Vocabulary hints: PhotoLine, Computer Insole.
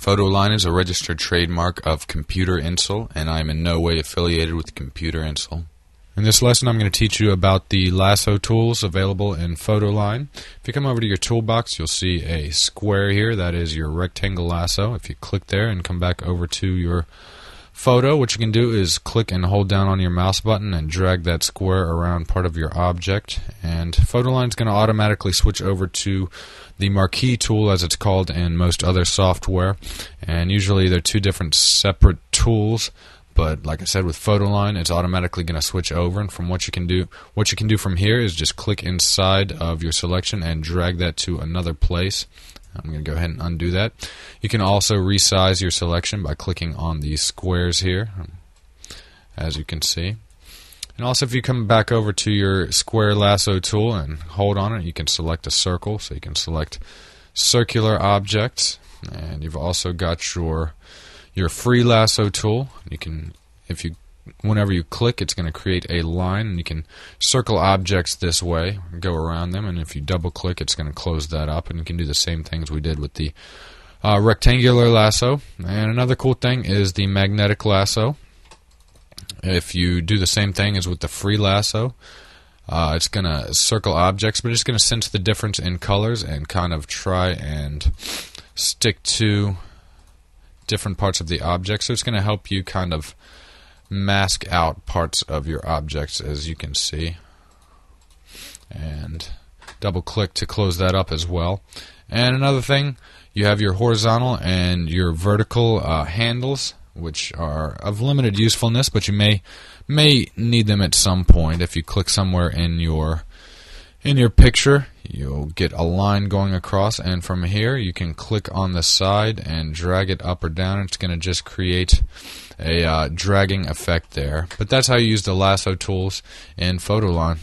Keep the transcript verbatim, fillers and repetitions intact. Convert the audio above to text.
PhotoLine is a registered trademark of Computer Insole, and I am in no way affiliated with Computer Insole. In this lesson I'm going to teach you about the lasso tools available in PhotoLine. If you come over to your toolbox, you'll see a square here. That is your rectangle lasso. If you click there and come back over to your photo, what you can do is click and hold down on your mouse button and drag that square around part of your object, and PhotoLine is going to automatically switch over to the marquee tool, as it's called in most other software. And usually they're two different separate tools, but like I said, with PhotoLine it's automatically going to switch over. And from what you can do what you can do from here is just click inside of your selection and drag that to another place. I'm going to go ahead and undo that. You can also resize your selection by clicking on the squares here, as you can see. And also, if you come back over to your square lasso tool and hold on it, you can select a circle, so you can select circular objects. And you've also got your your free lasso tool. You can, if you whenever you click, it's going to create a line, and you can circle objects this way, go around them, and if you double click, it's going to close that up. And you can do the same things we did with the uh, rectangular lasso. And another cool thing is the magnetic lasso. If you do the same thing as with the free lasso, uh, it's going to circle objects, but it's going to sense the difference in colors and kind of try and stick to different parts of the object. So it's going to help you kind of mask out parts of your objects, as you can see. And double click to close that up as well. And another thing, you have your horizontal and your vertical uh, handles, which are of limited usefulness, but you may may need them at some point. If you click somewhere in your in your picture, you'll get a line going across, and from here you can click on the side and drag it up or down. It's going to just create a uh, dragging effect there. But that's how you use the lasso tools in PhotoLine.